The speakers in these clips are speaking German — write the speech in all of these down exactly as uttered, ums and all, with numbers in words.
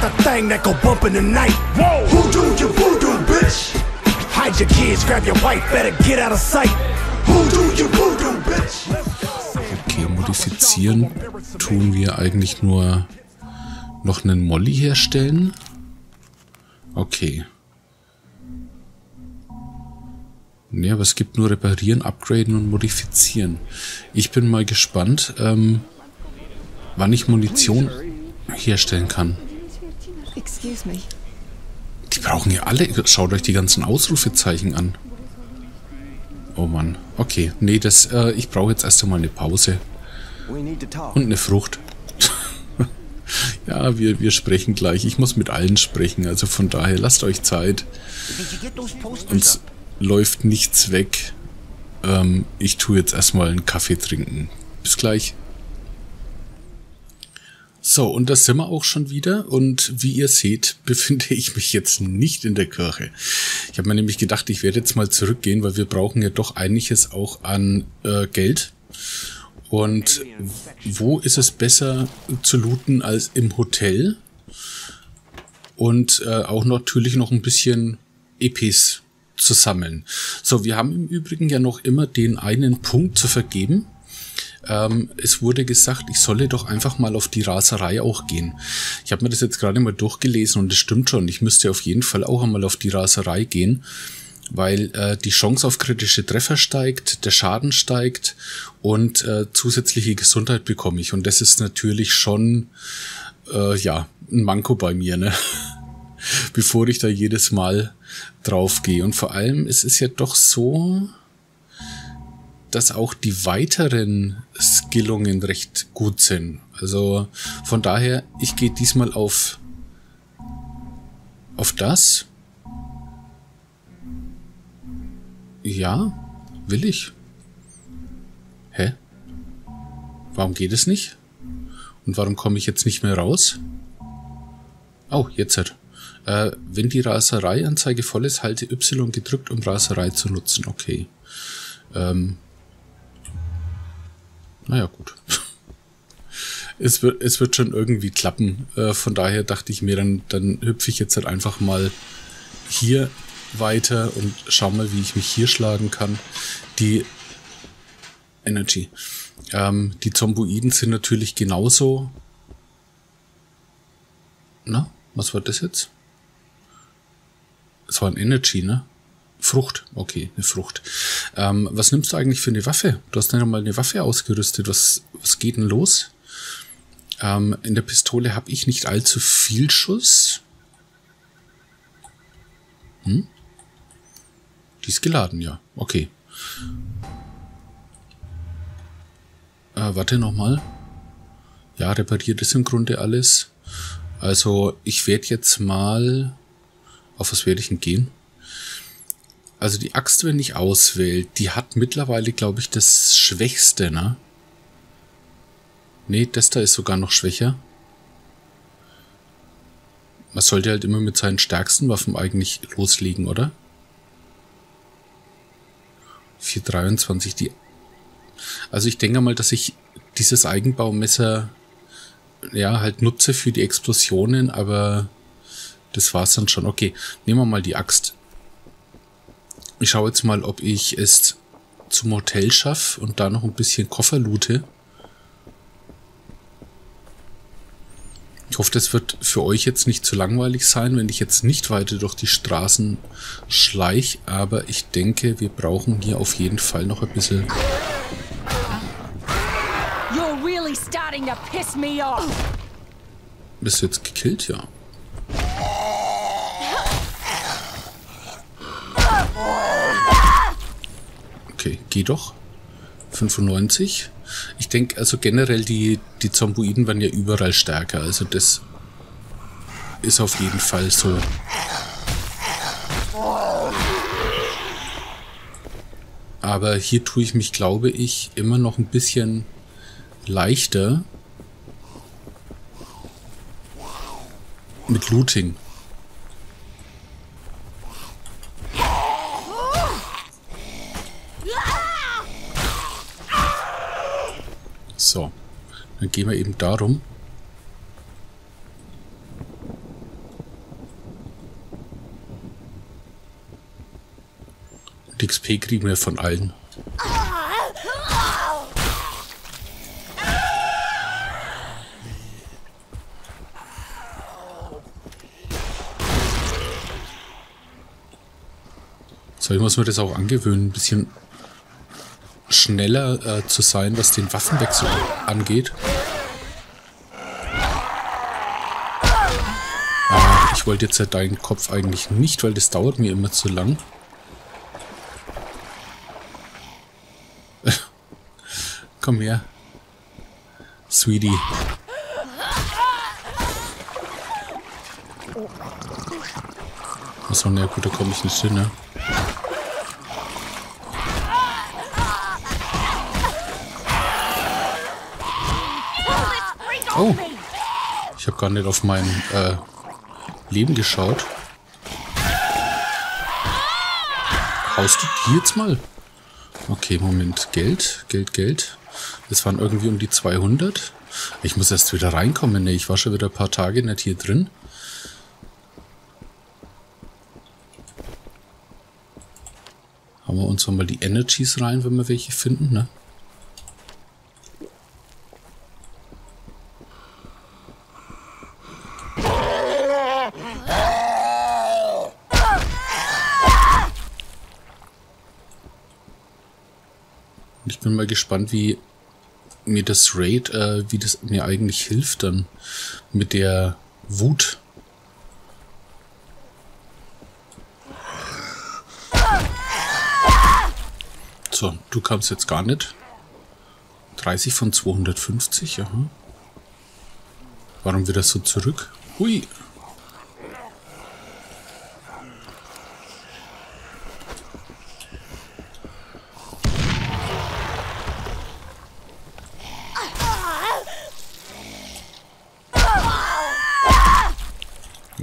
got the thing that go bump in the night. Whoa. Who do you voodoo, bitch? Hide your kids, grab your wife, better get out of sight. Who do you voodoo, bitch? Okay, modifizieren tun wir eigentlich nur noch einen Molly herstellen. Okay. Ne, aber es gibt nur reparieren, upgraden und modifizieren. Ich bin mal gespannt, ähm, wann ich Munition herstellen kann. Die brauchen ja alle. Schaut euch die ganzen Ausrufezeichen an. Oh Mann. Okay. Nee, das, äh, ich brauche jetzt erst einmal eine Pause. Und eine Frucht. Ja, wir, wir sprechen gleich. Ich muss mit allen sprechen. Also von daher, lasst euch Zeit. Uns läuft nichts weg. Ähm, ich tue jetzt erstmal einen Kaffee trinken. Bis gleich. So, und das sind wir auch schon wieder. Und wie ihr seht, befinde ich mich jetzt nicht in der Kirche. Ich habe mir nämlich gedacht, ich werde jetzt mal zurückgehen, weil wir brauchen ja doch einiges auch an äh, Geld. Und wo ist es besser zu looten als im Hotel? Und äh, auch natürlich noch ein bisschen E Ps zu sammeln. So, wir haben im Übrigen ja noch immer den einen Punkt zu vergeben. Ähm, es wurde gesagt, ich solle doch einfach mal auf die Raserei auch gehen. Ich habe mir das jetzt gerade mal durchgelesen und das stimmt schon. Ich müsste auf jeden Fall auch einmal auf die Raserei gehen, weil äh, die Chance auf kritische Treffer steigt, der Schaden steigt und äh, zusätzliche Gesundheit bekomme ich. Und das ist natürlich schon äh, ja, ein Manko bei mir, ne? Bevor ich da jedes Mal drauf gehe. Und vor allem, es ist ja doch so, dass auch die weiteren Skillungen recht gut sind. Also von daher, ich gehe diesmal auf auf das. Ja, will ich. Hä? Warum geht es nicht? Und warum komme ich jetzt nicht mehr raus? Oh, jetzt hat. Äh, wenn die Raserei-Anzeige voll ist, halte Y gedrückt, um Raserei zu nutzen. Okay. Ähm... Naja, gut. Es wird, es wird schon irgendwie klappen. Äh, von daher dachte ich mir, dann, dann hüpfe ich jetzt halt einfach mal hier weiter und schau mal, wie ich mich hier schlagen kann. Die Energy. Ähm, die Zomboiden sind natürlich genauso. Na, was war das jetzt? Es war ein Energy, ne? Frucht. Okay, eine Frucht. Ähm, was nimmst du eigentlich für eine Waffe? Du hast nicht einmal eine Waffe ausgerüstet. Was, was geht denn los? Ähm, in der Pistole habe ich nicht allzu viel Schuss. Hm? Die ist geladen, ja. Okay. Äh, warte nochmal. Ja, repariert ist im Grunde alles. Also, ich werde jetzt mal... Auf was werde ich denn gehen? Also die Axt, wenn ich auswähle, die hat mittlerweile, glaube ich, das Schwächste, ne? Ne, das da ist sogar noch schwächer. Man sollte halt immer mit seinen stärksten Waffen eigentlich loslegen, oder? vier dreiundzwanzig, die... Also ich denke mal, dass ich dieses Eigenbaumesser, ja, halt nutze für die Explosionen, aber das war's dann schon. Okay, nehmen wir mal die Axt. Ich schaue jetzt mal, ob ich es zum Hotel schaffe und da noch ein bisschen Koffer loote. Ich hoffe, das wird für euch jetzt nicht zu langweilig sein, wenn ich jetzt nicht weiter durch die Straßen schleiche. Aber ich denke, wir brauchen hier auf jeden Fall noch ein bisschen... Bist du jetzt gekillt? Ja. Okay, geh doch. fünfundneunzig. Ich denke, also generell, die, die Zomboiden werden ja überall stärker. Also das ist auf jeden Fall so. Aber hier tue ich mich, glaube ich, immer noch ein bisschen leichter mit Looting. So, dann gehen wir eben darum. Die X P kriegen wir von allen. So, ich muss mir das auch angewöhnen, ein bisschen schneller äh, zu sein, was den Waffenwechsel angeht. Ah, ich wollte jetzt ja deinen Kopf eigentlich nicht, weil das dauert mir immer zu lang. Komm her, Sweetie. Achso, na gut, da komme ich nicht hin, ne? Oh, ich habe gar nicht auf mein äh, Leben geschaut. Haust du die jetzt mal? Okay, Moment. Geld, Geld, Geld. Das waren irgendwie um die zweihundert. Ich muss erst wieder reinkommen. Ne? Ich war schon wieder ein paar Tage nicht hier drin. Haben wir uns mal die Energies rein, wenn wir welche finden, ne? Ich bin mal gespannt, wie mir das Raid, äh, wie das mir eigentlich hilft dann mit der Wut. So, du kamst jetzt gar nicht. dreißig von zweihundertfünfzig, aha. Warum wieder so zurück? Hui!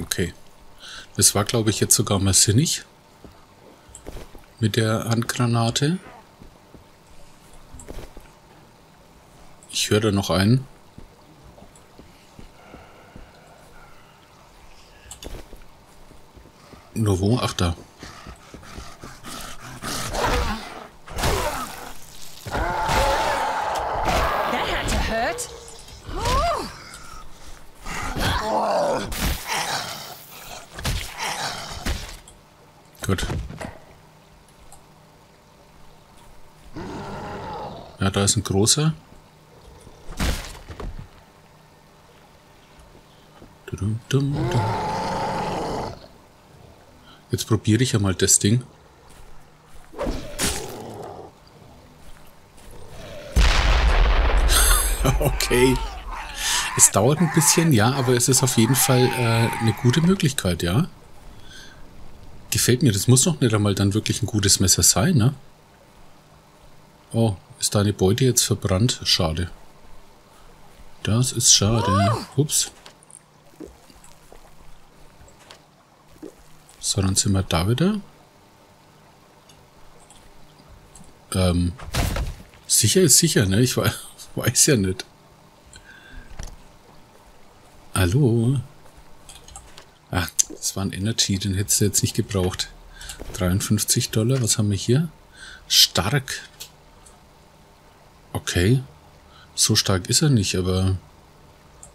Okay. Das war, glaube ich, jetzt sogar mal sinnig. Mit der Handgranate. Ich höre da noch einen. Nur wo? Ach da. Gut. Ja, da ist ein großer. Jetzt probiere ich ja mal das Ding. Okay. Es dauert ein bisschen, ja, aber es ist auf jeden Fall äh, eine gute Möglichkeit, ja. Gefällt mir. Das muss doch nicht einmal dann wirklich ein gutes Messer sein, ne? Oh, ist deine Beute jetzt verbrannt? Schade. Das ist schade. Ups. So, dann sind wir da wieder. Ähm, sicher ist sicher, ne? Ich weiß ja nicht. Hallo? Ach, das war ein Energy, den hättest du jetzt nicht gebraucht. dreiundfünfzig Dollar, was haben wir hier? Stark. Okay. So stark ist er nicht, aber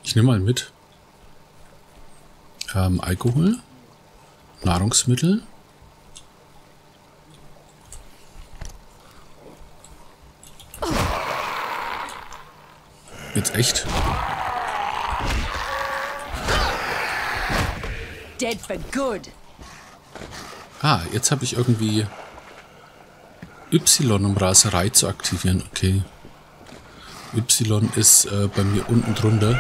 ich nehme mal mit. Ähm, Alkohol. Nahrungsmittel. Jetzt echt? Dead for good. Ah, jetzt habe ich irgendwie Y, um Raserei zu aktivieren. Okay. Y ist äh, bei mir unten drunter.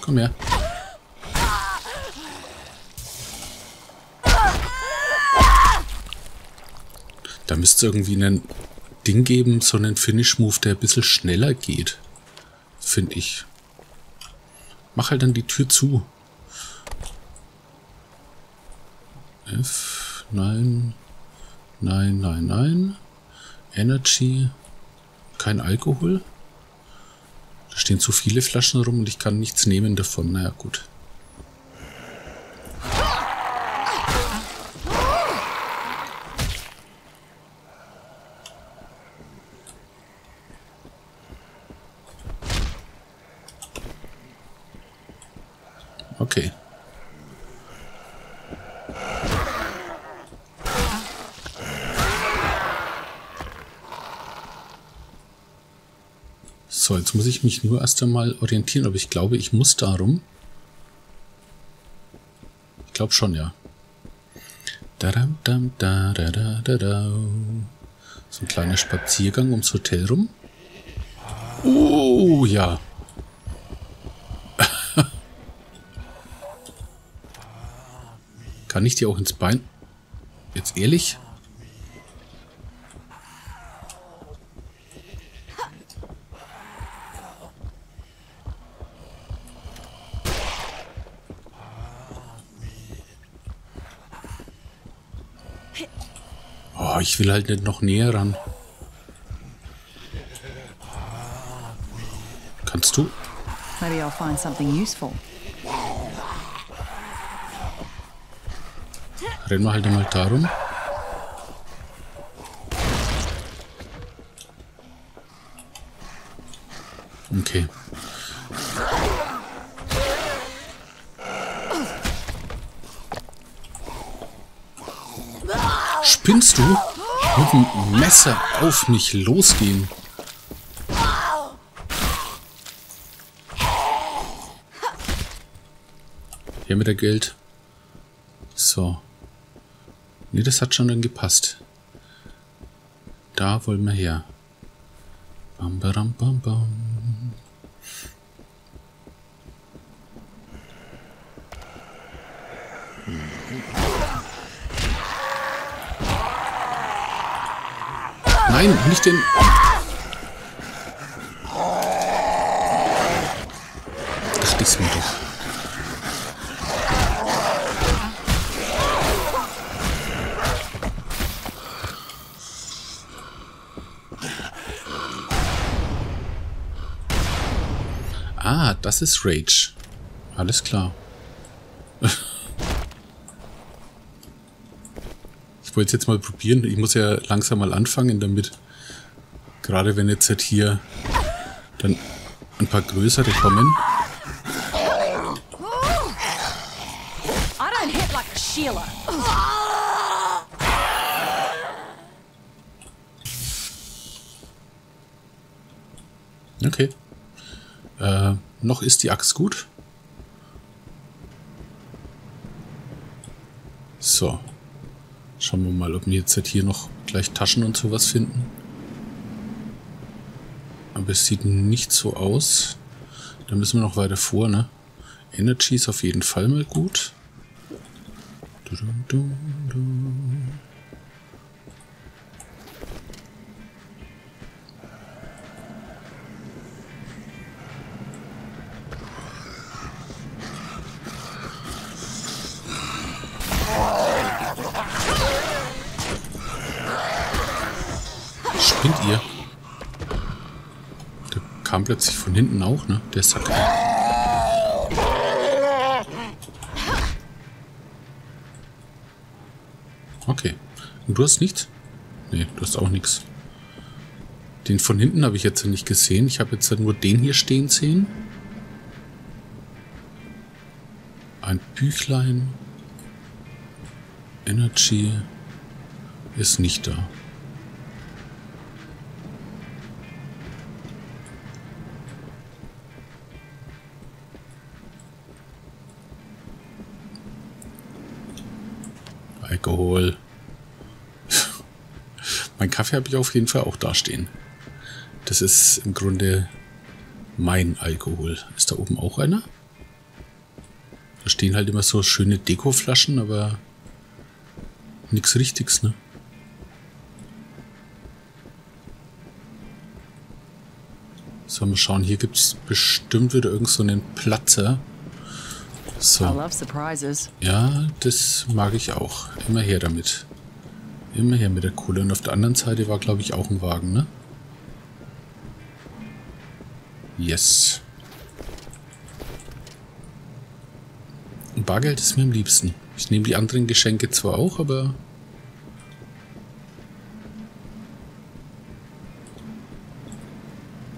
Komm her. Da müsste es irgendwie ein Ding geben, so einen Finish-Move, der ein bisschen schneller geht. Finde ich. Mach halt dann die Tür zu. F. Nein. Nein, nein, nein. Energy. Kein Alkohol. Da stehen zu viele Flaschen rum und ich kann nichts nehmen davon. Naja, gut. okay. So, jetzt muss ich mich nur erst einmal orientieren, aber ich glaube, ich muss darum. Ich glaube schon, ja. Da da da da da da. So ein kleiner Spaziergang ums Hotel rum. Oh, ja. Kann ich dir auch ins Bein? Jetzt ehrlich? Oh, ich will halt nicht noch näher ran. Kannst du? Maybe I'll find something useful. Rennen wir halt einmal darum. Okay. Spinnst du? Mit dem Messer auf mich losgehen. Hier mit der Geld. So. Nee, das hat schon dann gepasst. Da wollen wir her. Bam, bam, bam, bam. Nein, nicht den... Dachte ich's mir doch. Ah, das ist Rage. Alles klar. Ich wollte es jetzt mal probieren. Ich muss ja langsam mal anfangen damit. Gerade wenn jetzt halt hier dann ein paar größere kommen. Okay. Äh, noch ist die Axt gut. So. Schauen wir mal, ob wir jetzt hier noch gleich Taschen und sowas finden. Aber es sieht nicht so aus. Da müssen wir noch weiter vor, ne? Energy ist auf jeden Fall mal gut. Spinnt ihr? Der kam plötzlich von hinten auch, ne? Der Sack. Okay. Und du hast nichts? Nee, du hast auch nichts. Den von hinten habe ich jetzt nicht gesehen. Ich habe jetzt nur den hier stehen sehen. Ein Büchlein. Energy ist nicht da. Alkohol. Mein Kaffee habe ich auf jeden Fall auch da stehen. Das ist im Grunde mein Alkohol. Ist da oben auch einer? Da stehen halt immer so schöne Dekoflaschen, aber nichts Richtiges, ne? So, mal schauen. Hier gibt es bestimmt wieder irgend so einen Platzer. So. Ja, das mag ich auch. Immer her damit. Immer her mit der Kohle. Und auf der anderen Seite war, glaube ich, auch ein Wagen, ne? Yes. Und Bargeld ist mir am liebsten. Ich nehme die anderen Geschenke zwar auch, aber...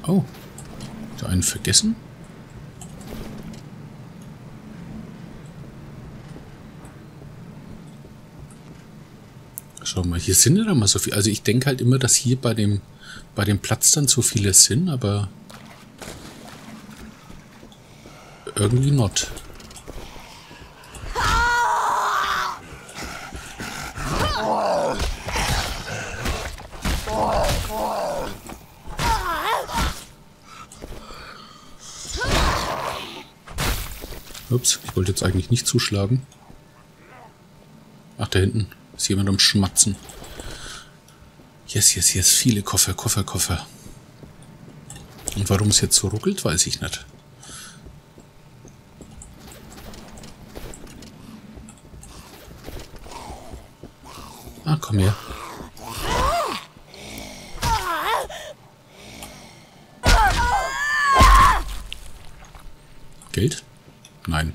Oh. Hat einen vergessen? Schau mal, hier sind ja dann mal so viele. Also ich denke halt immer, dass hier bei dem, bei dem Platz dann so viele sind, aber irgendwie not. Ups, ich wollte jetzt eigentlich nicht zuschlagen. Ach, da hinten ist jemand am Schmatzen. Yes, yes, yes, viele Koffer, Koffer, Koffer. Und warum es jetzt so ruckelt, weiß ich nicht. Ah, komm her. Geld? Nein.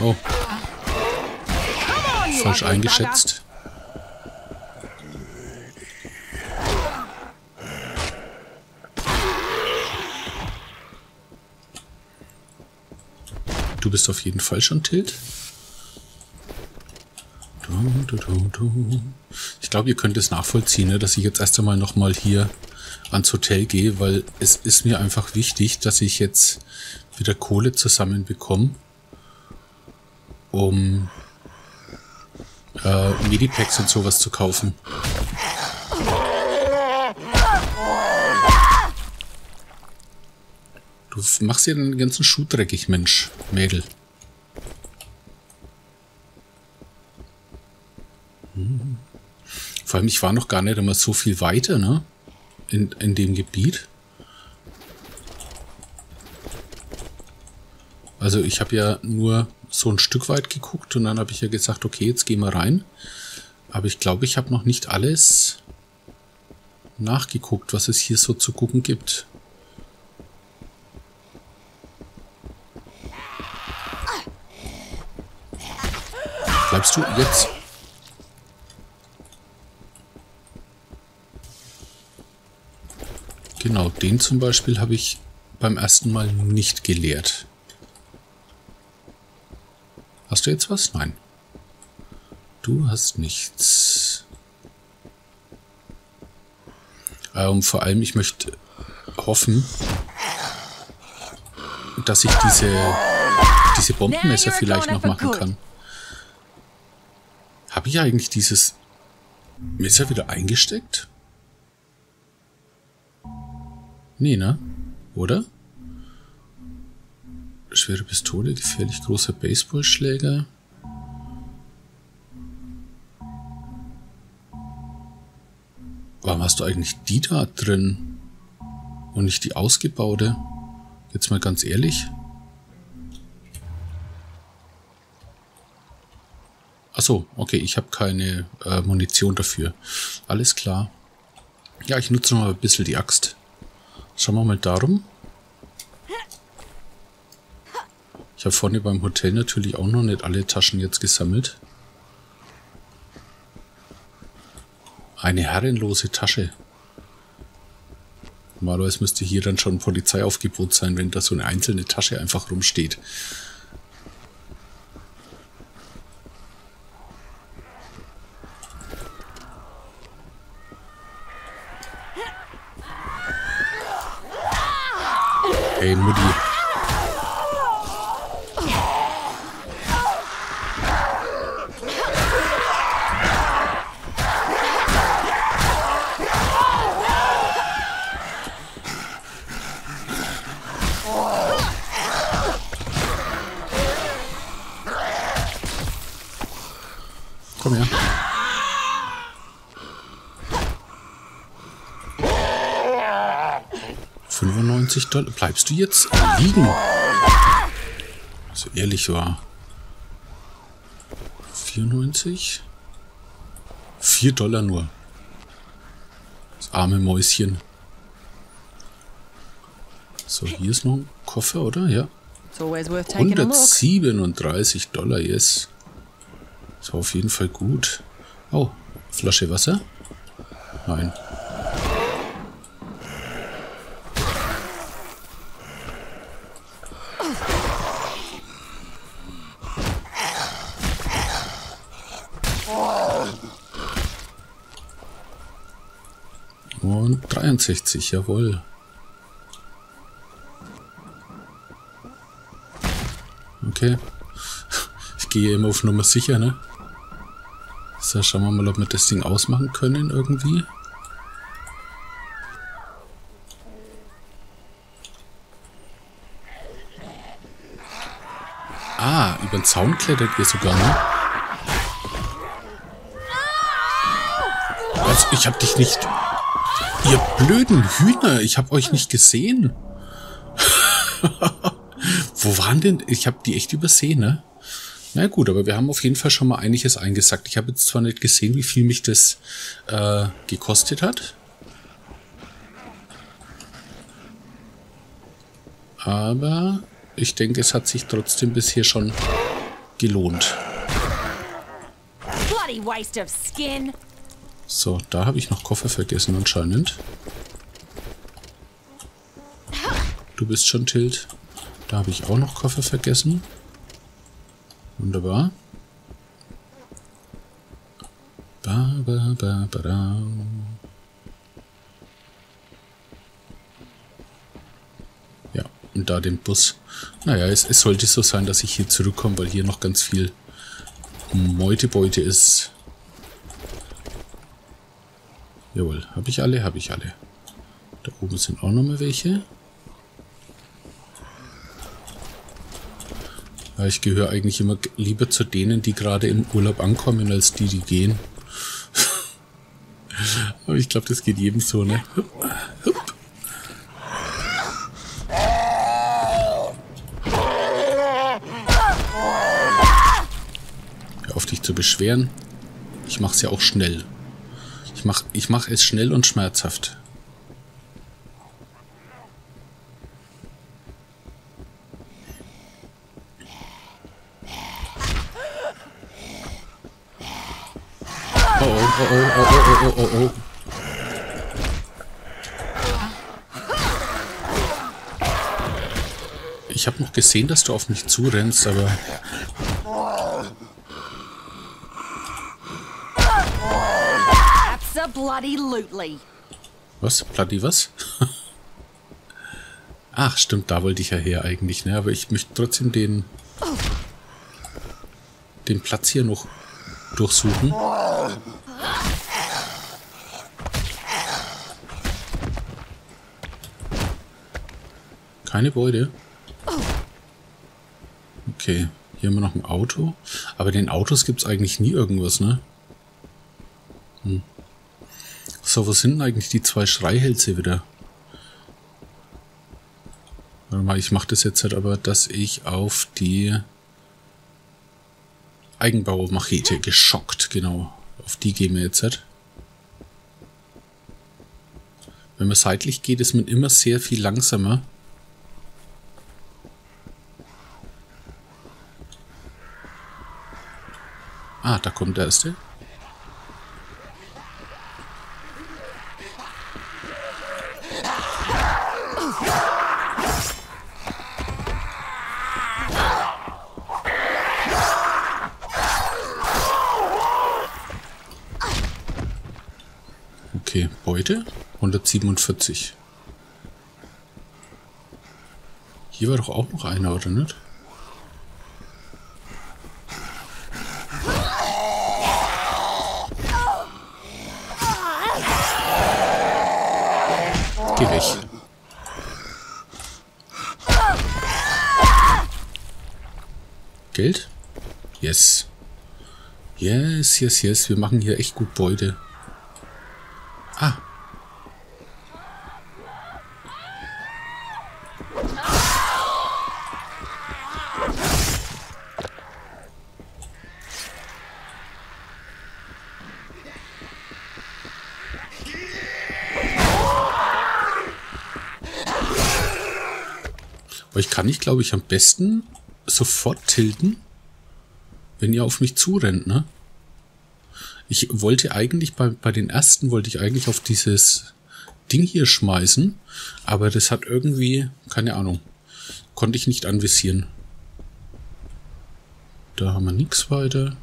Oh. Falsch eingeschätzt. Du bist auf jeden Fall schon Tilt. Ich glaube, ihr könnt es nachvollziehen, ne? Dass ich jetzt erst einmal nochmal hier ans Hotel gehe, weil es ist mir einfach wichtig, dass ich jetzt wieder Kohle zusammen bekomme, um äh, Medipacks und sowas zu kaufen. Du machst hier den ganzen Schuh dreckig, Mensch, Mädel. Vor allem, ich war noch gar nicht einmal so viel weiter, ne? In, in dem Gebiet. Also ich habe ja nur so ein Stück weit geguckt und dann habe ich ja gesagt, okay, jetzt gehen wir rein. Aber ich glaube, ich habe noch nicht alles nachgeguckt, was es hier so zu gucken gibt. Bleibst du jetzt... Genau, den zum Beispiel habe ich beim ersten Mal nicht geleert. Hast du jetzt was? Nein. Du hast nichts. Ähm, vor allem, ich möchte hoffen, dass ich diese, diese Bombenmesser vielleicht noch machen kann. Habe ich eigentlich dieses Messer wieder eingesteckt? Nee, ne? Oder? Schwere Pistole, gefährlich großer Baseballschläger. Warum hast du eigentlich die da drin? Und nicht die ausgebaute? Jetzt mal ganz ehrlich. Achso, okay, ich habe keine äh, Munition dafür. Alles klar. Ja, ich nutze noch mal ein bisschen die Axt. Schauen wir mal darum. Ich habe vorne beim Hotel natürlich auch noch nicht alle Taschen jetzt gesammelt. Eine herrenlose Tasche. Normalerweise müsste hier dann schon ein Polizeiaufgebot sein, wenn da so eine einzelne Tasche einfach rumsteht. Hey, Mutti. Komm her. fünfundneunzig Dollar. Bleibst du jetzt liegen? So ehrlich war. vierundneunzig? vier Dollar nur. Das arme Mäuschen. So, hier ist noch ein Koffer, oder? Ja. hundertsiebenunddreißig Dollar, yes. Das war auf jeden Fall gut. Oh, Flasche Wasser? Nein. Und dreiundsechzig, jawohl. Okay. Ich gehe immer auf Nummer sicher, ne? So, schauen wir mal, ob wir das Ding ausmachen können irgendwie. Ah, über den Zaun klettert ihr sogar, ne? Was? Ich hab dich nicht... Ihr blöden Hühner, ich hab euch nicht gesehen. Wo waren denn... Ich hab die echt übersehen, ne? Na gut, aber wir haben auf jeden Fall schon mal einiges eingesackt. Ich habe jetzt zwar nicht gesehen, wie viel mich das äh, gekostet hat. Aber ich denke, es hat sich trotzdem bisher schon gelohnt. So, da habe ich noch Koffer vergessen anscheinend. Du bist schon Tilt. Da habe ich auch noch Koffer vergessen. Wunderbar. Ba, ba, ba, ba, da. Ja, und da den Bus. Naja, es, es sollte so sein, dass ich hier zurückkomme, weil hier noch ganz viel Meutebeute ist. Jawohl, habe ich alle, habe ich alle. Da oben sind auch nochmal welche. Ich gehöre eigentlich immer lieber zu denen, die gerade im Urlaub ankommen, als die, die gehen. Aber ich glaube, das geht jedem so, ne? Hup, hup. Hör auf, dich zu beschweren. Ich mache es ja auch schnell. Ich mache ich mach es schnell und schmerzhaft. Oh, oh, oh, oh, oh, oh. Ich habe noch gesehen, dass du auf mich zurennst, aber... Was? Bloody was? Ach, stimmt, da wollte ich ja her eigentlich, ne? Aber ich möchte trotzdem den... den Platz hier noch durchsuchen. Keine Beute. Okay, hier haben wir noch ein Auto. Aber den Autos gibt es eigentlich nie irgendwas, ne? Hm. So, wo sind denn eigentlich die zwei Schreihälse wieder? Warte mal, ich mache das jetzt halt aber, dass ich auf die Eigenbauer-Machete geschockt, genau. Auf die gehen wir jetzt halt. Wenn man seitlich geht, ist man immer sehr viel langsamer. Ah, da kommt der erste. Okay, Beute. hundertsiebenundvierzig. Hier war doch auch noch einer, oder nicht? Geh weg. Geld? Yes. Yes, yes, yes. Wir machen hier echt gut Beute. Ah. Euch kann ich, glaube ich, am besten sofort tilten, wenn ihr auf mich zurennt, ne? Ich wollte eigentlich, bei, bei den ersten wollte ich eigentlich auf dieses Ding hier schmeißen, aber das hat irgendwie, keine Ahnung, konnte ich nicht anvisieren. Da haben wir nichts weiter.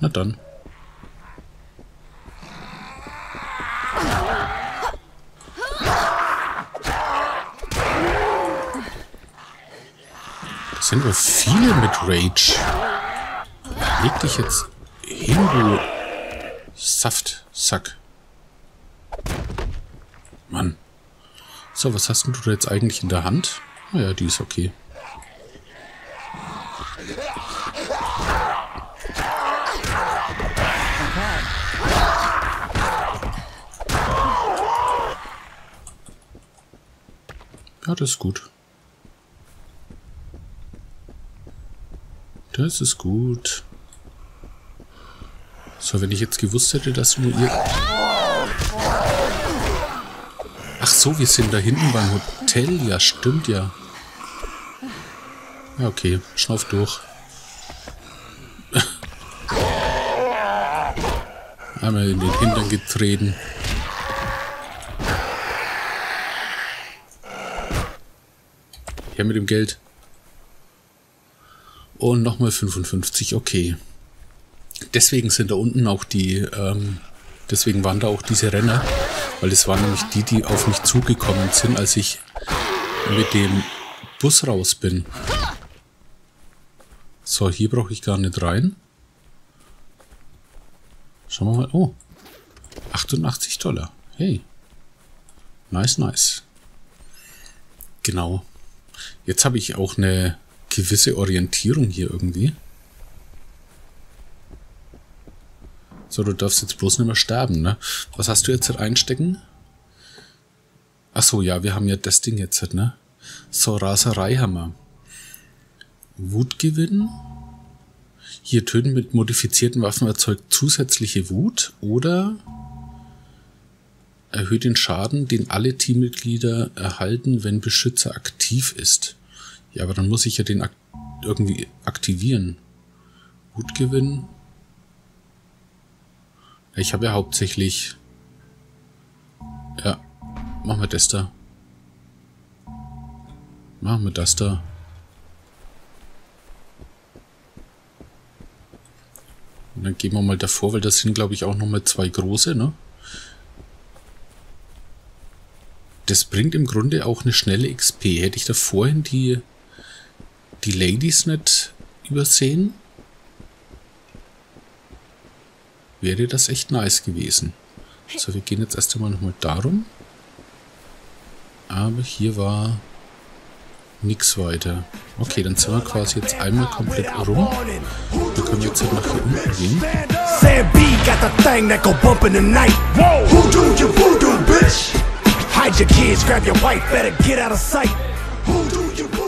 Na dann. sind wir viel mit Rage. Leg dich jetzt hin, du Saftsack. Mann. So, was hast denn du da jetzt eigentlich in der Hand? Naja, die ist okay. Ja, das ist gut. Das ist gut. So, wenn ich jetzt gewusst hätte, dass du ihr... Ach so, wir sind da hinten beim Hotel. Ja, stimmt ja. Ja, okay. Schnauf durch. Einmal in den Hintern getreten. Her mit dem Geld. Und nochmal fünfundfünfzig, okay. Deswegen sind da unten auch die, ähm, deswegen waren da auch diese Renner, weil es waren nämlich die, die auf mich zugekommen sind, als ich mit dem Bus raus bin. So, hier brauche ich gar nicht rein. Schauen wir mal, oh, achtundachtzig Dollar, hey. Nice, nice. Genau. Jetzt habe ich auch eine gewisse Orientierung hier irgendwie. So, du darfst jetzt bloß nicht mehr sterben, ne? Was hast du jetzt reinstecken? Achso, ja, wir haben ja das Ding jetzt, ne? So, Raserei haben wir. Wut gewinnen. Hier töten mit modifizierten Waffen erzeugt zusätzliche Wut. Oder erhöht den Schaden, den alle Teammitglieder erhalten, wenn Beschützer aktiv ist. Ja, aber dann muss ich ja den ak- irgendwie aktivieren. Wut gewinnen. Ich habe ja hauptsächlich... Ja, machen wir das da. Machen wir das da. Und dann gehen wir mal davor, weil das sind, glaube ich, auch nochmal zwei große, ne? Das bringt im Grunde auch eine schnelle X P. Hätte ich da vorhin die, die Ladies nicht übersehen, wäre das echt nice gewesen. So, wir gehen jetzt erst einmal nochmal darum. Aber hier war nichts weiter. Okay, dann sind wir quasi jetzt einmal komplett rum. Wir können jetzt halt nach hier unten gehen. Hide your kids, grab your wife, better get out of sight. Who do you want?